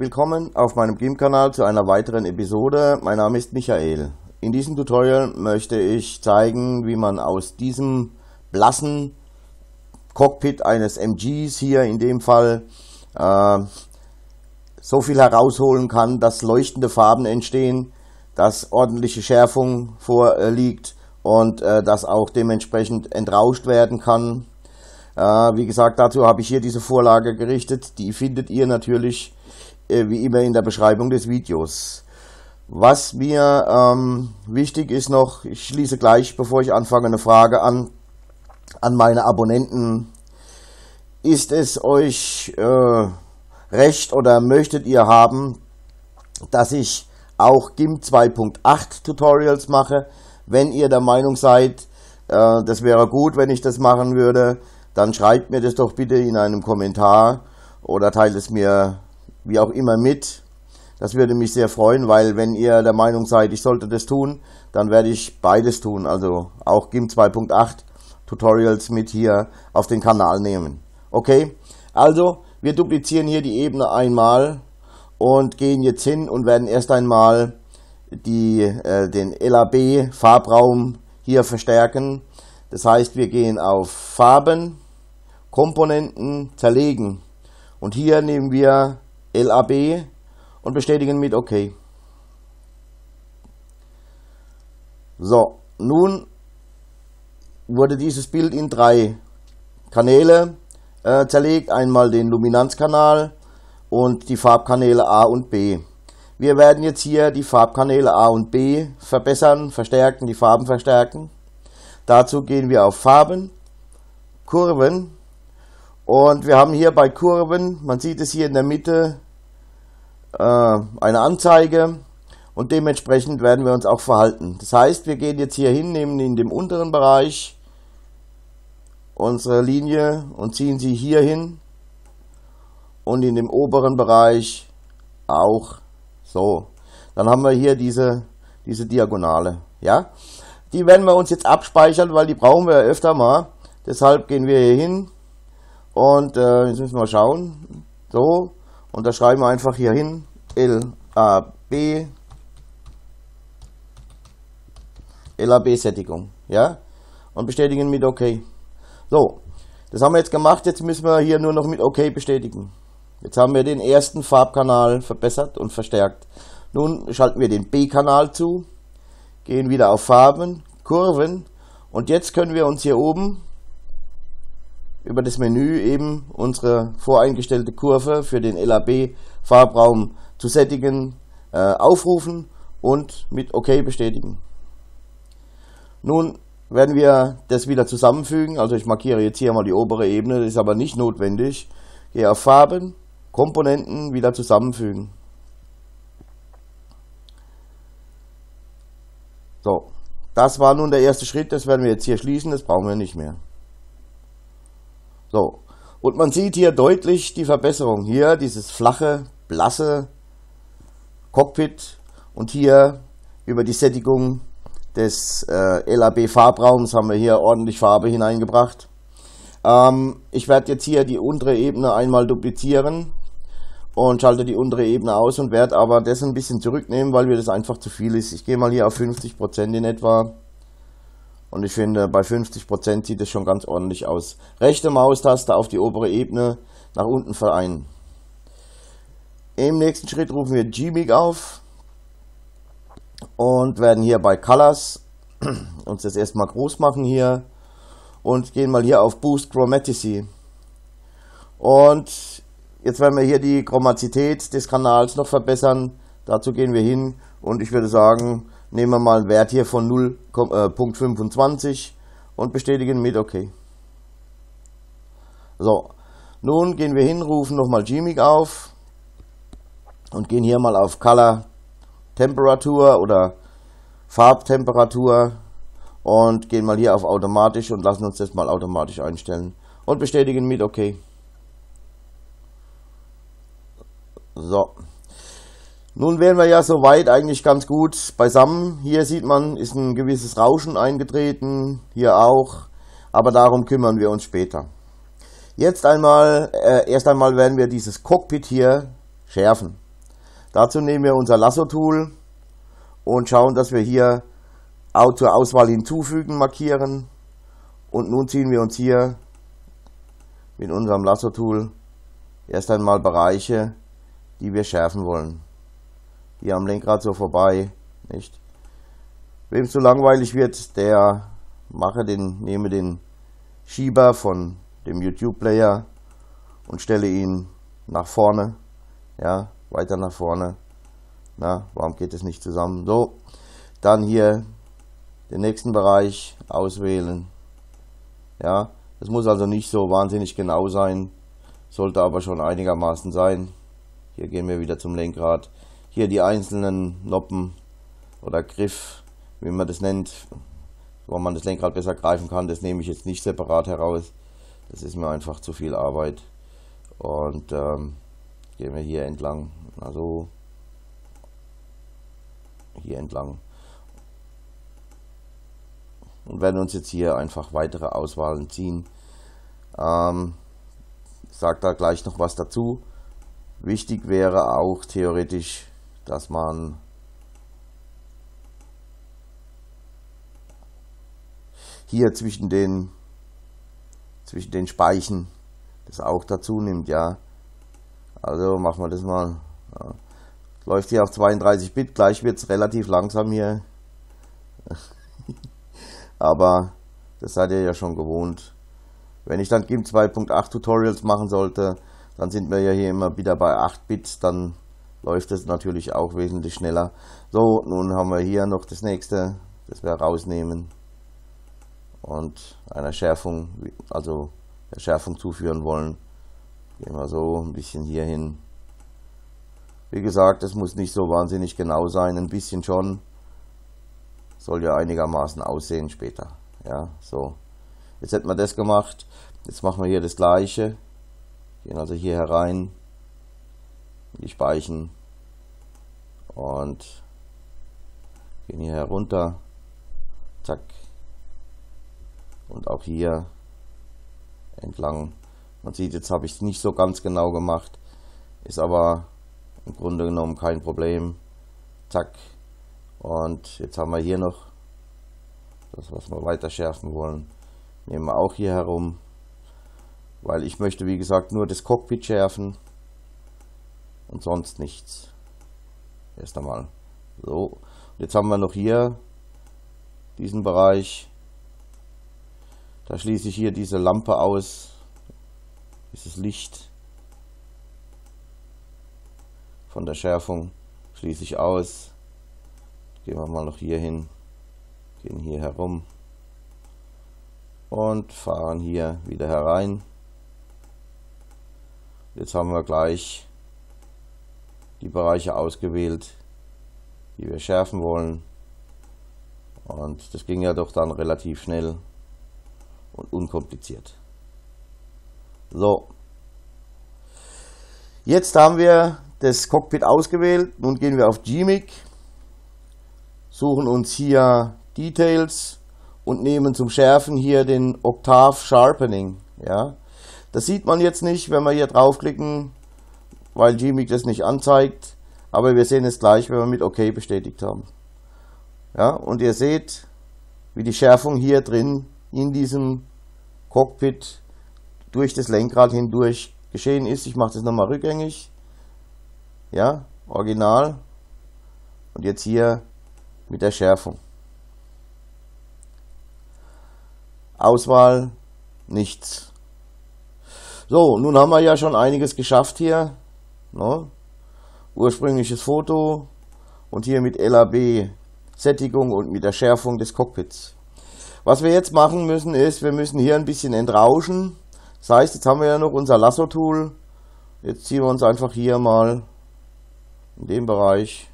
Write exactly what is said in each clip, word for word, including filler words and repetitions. Willkommen auf meinem GIMP-Kanal zu einer weiteren Episode. Mein Name ist Michael. In diesem Tutorial möchte ich zeigen, wie man aus diesem blassen Cockpit eines M Gs hier in dem Fall äh, so viel herausholen kann, dass leuchtende Farben entstehen, dass ordentliche Schärfung vorliegt und äh, dass auch dementsprechend entrauscht werden kann. Äh, wie gesagt, dazu habe ich hier diese Vorlage gerichtet. Die findet ihr natürlich wie immer in der Beschreibung des Videos. Was mir ähm, wichtig ist noch, ich schließe gleich, bevor ich anfange, eine Frage an, an meine Abonnenten. Ist es euch äh, recht oder möchtet ihr haben, dass ich auch GIMP zwei Punkt acht Tutorials mache? Wenn ihr der Meinung seid, äh, das wäre gut, wenn ich das machen würde, dann schreibt mir das doch bitte in einem Kommentar oder teilt es mir wie auch immer mit. Das würde mich sehr freuen, weil wenn ihr der Meinung seid, ich sollte das tun, dann werde ich beides tun, also auch GIMP zwei Punkt acht Tutorials mit hier auf den Kanal nehmen. Okay, also wir duplizieren hier die Ebene einmal und gehen jetzt hin und werden erst einmal die, äh, den L A B Farbraum hier verstärken. Das heißt, wir gehen auf Farben, Komponenten, zerlegen und hier nehmen wir L A B und bestätigen mit OK. So, nun wurde dieses Bild in drei Kanäle äh, zerlegt. Einmal den Luminanzkanal und die Farbkanäle A und B. Wir werden jetzt hier die Farbkanäle A und B verbessern, verstärken, die Farben verstärken. Dazu gehen wir auf Farben, Kurven. Und wir haben hier bei Kurven, man sieht es hier in der Mitte, eine Anzeige und dementsprechend werden wir uns auch verhalten. Das heißt, wir gehen jetzt hier hin, nehmen in dem unteren Bereich unsere Linie und ziehen sie hier hin und in dem oberen Bereich auch so. Dann haben wir hier diese, diese Diagonale. Ja? Die werden wir uns jetzt abspeichern, weil die brauchen wir ja öfter mal. Deshalb gehen wir hier hin. Und äh, jetzt müssen wir mal schauen, so, und da schreiben wir einfach hier hin, L A B, L A B-Sättigung, ja, und bestätigen mit OK. So, das haben wir jetzt gemacht, jetzt müssen wir hier nur noch mit OK bestätigen. Jetzt haben wir den ersten Farbkanal verbessert und verstärkt. Nun schalten wir den B-Kanal zu, gehen wieder auf Farben, Kurven, und jetzt können wir uns hier oben über das Menü eben unsere voreingestellte Kurve für den L A B-Farbraum zu sättigen, äh, aufrufen und mit OK bestätigen. Nun werden wir das wieder zusammenfügen, also ich markiere jetzt hier mal die obere Ebene, das ist aber nicht notwendig. Gehe auf Farben, Komponenten, wieder zusammenfügen. So, das war nun der erste Schritt, das werden wir jetzt hier schließen, das brauchen wir nicht mehr. So, und man sieht hier deutlich die Verbesserung. Hier dieses flache, blasse Cockpit und hier über die Sättigung des äh, L A B-Farbraums haben wir hier ordentlich Farbe hineingebracht. Ähm, ich werde jetzt hier die untere Ebene einmal duplizieren und schalte die untere Ebene aus und werde aber das ein bisschen zurücknehmen, weil mir das einfach zu viel ist. Ich gehe mal hier auf fünfzig Prozent in etwa. Und ich finde, bei fünfzig Prozent sieht es schon ganz ordentlich aus. Rechte Maustaste auf die obere Ebene, nach unten vereinen. Im nächsten Schritt rufen wir G M I C auf und werden hier bei Colors uns das erstmal groß machen hier und gehen mal hier auf Boost Chromaticity. Und jetzt werden wir hier die Chromatizität des Kanals noch verbessern. Dazu gehen wir hin und ich würde sagen, nehmen wir mal einen Wert hier von null Komma fünfundzwanzig und bestätigen mit OK. So, nun gehen wir hin, rufen nochmal G M I C auf und gehen hier mal auf Color Temperatur oder Farbtemperatur und gehen mal hier auf automatisch und lassen uns das mal automatisch einstellen und bestätigen mit OK. So. Nun wären wir ja soweit eigentlich ganz gut beisammen. Hier sieht man, ist ein gewisses Rauschen eingetreten, hier auch, aber darum kümmern wir uns später. Jetzt einmal, äh, erst einmal werden wir dieses Cockpit hier schärfen. Dazu nehmen wir unser Lasso-Tool und schauen, dass wir hier zur Auswahl hinzufügen markieren. Und nun ziehen wir uns hier mit unserem Lasso-Tool erst einmal Bereiche, die wir schärfen wollen. Hier am Lenkrad so vorbei, nicht? Wem es so langweilig wird, der mache den, nehme den Schieber von dem YouTube-Player und stelle ihn nach vorne, ja, weiter nach vorne. Na, warum geht es nicht zusammen? So, dann hier den nächsten Bereich auswählen. Ja, das muss also nicht so wahnsinnig genau sein, sollte aber schon einigermaßen sein. Hier gehen wir wieder zum Lenkrad. Hier die einzelnen Noppen oder Griff, wie man das nennt, wo man das Lenkrad besser greifen kann, das nehme ich jetzt nicht separat heraus. Das ist mir einfach zu viel Arbeit. Und ähm, gehen wir hier entlang, also hier entlang. Und werden uns jetzt hier einfach weitere Auswahlen ziehen. Ähm, ich sage da gleich noch was dazu. Wichtig wäre auch theoretisch, dass man hier zwischen den zwischen den Speichen das auch dazu nimmt, ja. Also machen wir das mal. Ja. Läuft hier auf zweiunddreißig Bit, gleich wird es relativ langsam hier. Aber das seid ihr ja schon gewohnt. Wenn ich dann GIMP zwei Punkt acht Tutorials machen sollte, dann sind wir ja hier immer wieder bei acht Bit, dann läuft es natürlich auch wesentlich schneller. So, nun haben wir hier noch das nächste, das wir rausnehmen und einer Schärfung, also der Schärfung zuführen wollen. Gehen wir so ein bisschen hier hin. Wie gesagt, es muss nicht so wahnsinnig genau sein, ein bisschen schon. Soll ja einigermaßen aussehen später. Ja, so. Jetzt hätten wir das gemacht. Jetzt machen wir hier das Gleiche. Gehen also hier herein. Die Speichen. Und gehen hier herunter. Zack. Und auch hier entlang. Man sieht, jetzt habe ich es nicht so ganz genau gemacht. Ist aber im Grunde genommen kein Problem. Zack. Und jetzt haben wir hier noch das, was wir weiter schärfen wollen. Nehmen wir auch hier herum, weil ich möchte, wie gesagt, nur das Cockpit schärfen und sonst nichts. Erst einmal so. Und jetzt haben wir noch hier diesen Bereich. Da schließe ich hier diese Lampe aus, dieses Licht von der Schärfung schließe ich aus. Gehen wir mal noch hier hin, gehen hier herum und fahren hier wieder herein. Jetzt haben wir gleich die Bereiche ausgewählt, die wir schärfen wollen. Und das ging ja doch dann relativ schnell und unkompliziert. So, jetzt haben wir das Cockpit ausgewählt. Nun gehen wir auf G M I C. Suchen uns hier Details und nehmen zum Schärfen hier den Octave Sharpening. Ja, das sieht man jetzt nicht, wenn wir hier draufklicken, weil G M I C das nicht anzeigt. Aber wir sehen es gleich, wenn wir mit OK bestätigt haben. Ja, und ihr seht, wie die Schärfung hier drin in diesem Cockpit durch das Lenkrad hindurch geschehen ist. Ich mache das nochmal rückgängig. Ja, original. Und jetzt hier mit der Schärfung. Auswahl, nichts. So, nun haben wir ja schon einiges geschafft hier. Ne? Ursprüngliches Foto und hier mit L A B Sättigung und mit der Schärfung des Cockpits. Was wir jetzt machen müssen ist, wir müssen hier ein bisschen entrauschen. Das heißt, jetzt haben wir ja noch unser Lasso-Tool. Jetzt ziehen wir uns einfach hier mal in dem Bereich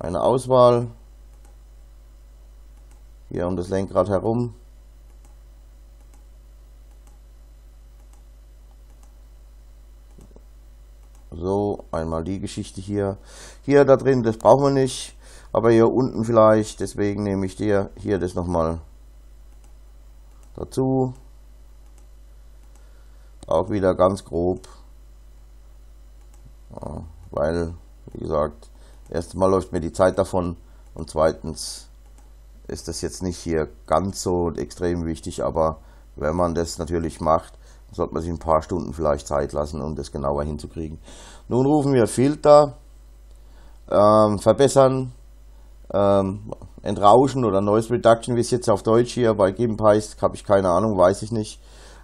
eine Auswahl, hier um das Lenkrad herum, so einmal die Geschichte hier, hier da drin, das brauchen wir nicht, aber hier unten vielleicht, deswegen nehme ich dir hier das nochmal dazu, auch wieder ganz grob, ja, weil gesagt, erstens mal läuft mir die Zeit davon und zweitens ist das jetzt nicht hier ganz so extrem wichtig, aber wenn man das natürlich macht, sollte man sich ein paar Stunden vielleicht Zeit lassen, um das genauer hinzukriegen. Nun rufen wir Filter, ähm, verbessern, ähm, entrauschen oder Noise Reduction, wie es jetzt auf Deutsch hier bei GIMP heißt, habe ich keine Ahnung, weiß ich nicht.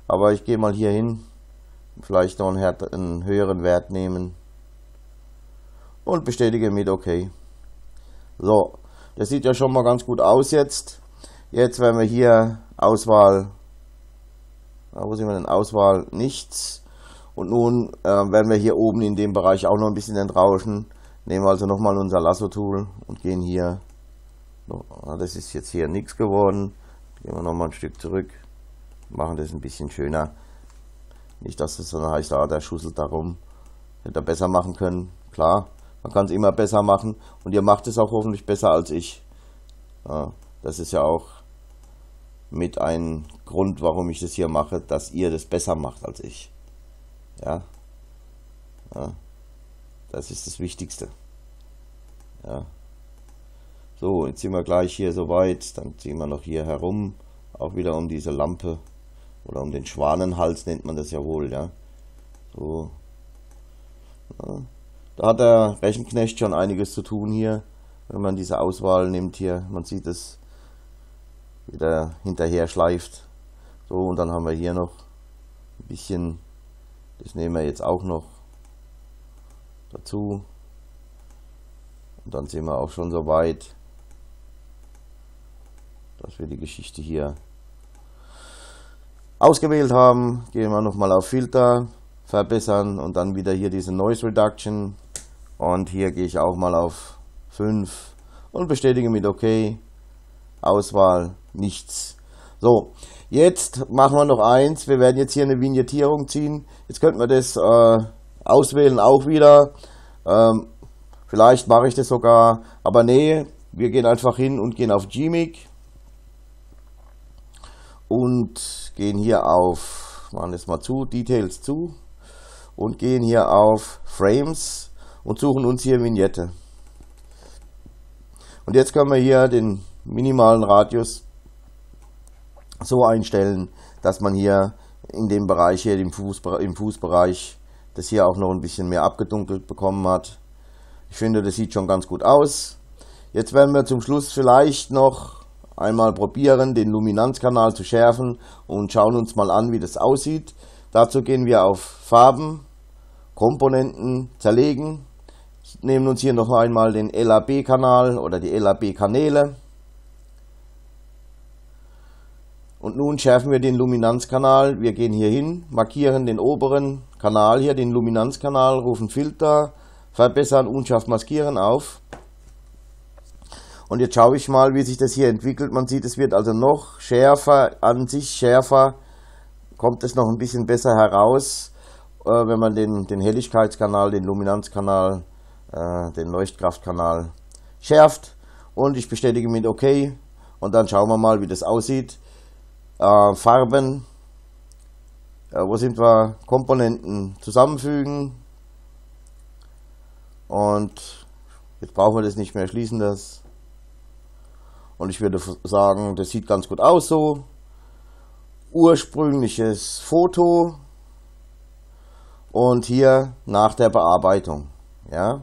Aber ich gehe mal hier hin, vielleicht noch einen, einen höheren Wert nehmen und bestätige mit OK. So, das sieht ja schon mal ganz gut aus jetzt. Jetzt werden wir hier Auswahl, wo sehen wir denn, Auswahl nichts. Und nun äh, werden wir hier oben in dem Bereich auch noch ein bisschen entrauschen. Nehmen wir also nochmal unser Lasso-Tool und gehen hier, so, das ist jetzt hier nichts geworden. Gehen wir nochmal ein Stück zurück, machen das ein bisschen schöner. Nicht, dass das dann heißt, ah, der schusselt da rum. Hätte er besser machen können, klar. Man kann es immer besser machen und ihr macht es auch hoffentlich besser als ich. Ja, das ist ja auch mit einem Grund, warum ich das hier mache, dass ihr das besser macht als ich. Ja, ja. Das ist das Wichtigste. Ja. So, jetzt sind wir gleich hier soweit. Dann ziehen wir noch hier herum, auch wieder um diese Lampe oder um den Schwanenhals nennt man das ja wohl. Ja. So. Ja. Da hat der Rechenknecht schon einiges zu tun hier, wenn man diese Auswahl nimmt hier. Man sieht es, wie der hinterher schleift. So, und dann haben wir hier noch ein bisschen, das nehmen wir jetzt auch noch dazu. Und dann sind wir auch schon so weit, dass wir die Geschichte hier ausgewählt haben. Gehen wir nochmal auf Filter, verbessern und dann wieder hier diese Noise Reduction. Und hier gehe ich auch mal auf fünf und bestätige mit OK. Auswahl nichts. So, jetzt machen wir noch eins. Wir werden jetzt hier eine Vignettierung ziehen. Jetzt könnten wir das äh, auswählen auch wieder. Ähm, vielleicht mache ich das sogar. Aber nee, wir gehen einfach hin und gehen auf G M I C. Und gehen hier auf, machen das mal zu, Details zu. Und gehen hier auf Frames und suchen uns hier Vignette. Und jetzt können wir hier den minimalen Radius so einstellen, dass man hier in dem Bereich hier, im, Fuß, im Fußbereich, das hier auch noch ein bisschen mehr abgedunkelt bekommen hat. Ich finde, das sieht schon ganz gut aus. Jetzt werden wir zum Schluss vielleicht noch einmal probieren, den Luminanzkanal zu schärfen und schauen uns mal an, wie das aussieht. Dazu gehen wir auf Farben, Komponenten, zerlegen. Nehmen uns hier noch einmal den L A B-Kanal oder die L A B-Kanäle. Und nun schärfen wir den Luminanzkanal. Wir gehen hier hin, markieren den oberen Kanal hier, den Luminanzkanal, rufen Filter, verbessern, unscharf maskieren auf. Und jetzt schaue ich mal, wie sich das hier entwickelt. Man sieht, es wird also noch schärfer, an sich schärfer, kommt es noch ein bisschen besser heraus, wenn man den, den Helligkeitskanal, den Luminanzkanal, den Leuchtkraftkanal schärft. Und ich bestätige mit OK und dann schauen wir mal, wie das aussieht. Äh, Farben, äh, wo sind wir, Komponenten zusammenfügen und jetzt brauchen wir das nicht mehr, schließen das und ich würde sagen, das sieht ganz gut aus so. Ursprüngliches Foto und hier nach der Bearbeitung. Ja,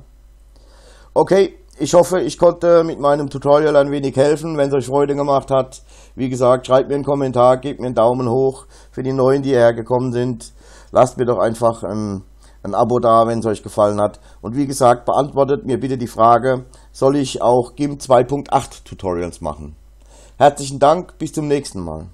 okay. Ich hoffe, ich konnte mit meinem Tutorial ein wenig helfen, wenn es euch Freude gemacht hat. Wie gesagt, schreibt mir einen Kommentar, gebt mir einen Daumen hoch für die Neuen, die hergekommen sind. Lasst mir doch einfach ein, ein Abo da, wenn es euch gefallen hat. Und wie gesagt, beantwortet mir bitte die Frage, soll ich auch GIMP zwei Punkt acht Tutorials machen? Herzlichen Dank, bis zum nächsten Mal.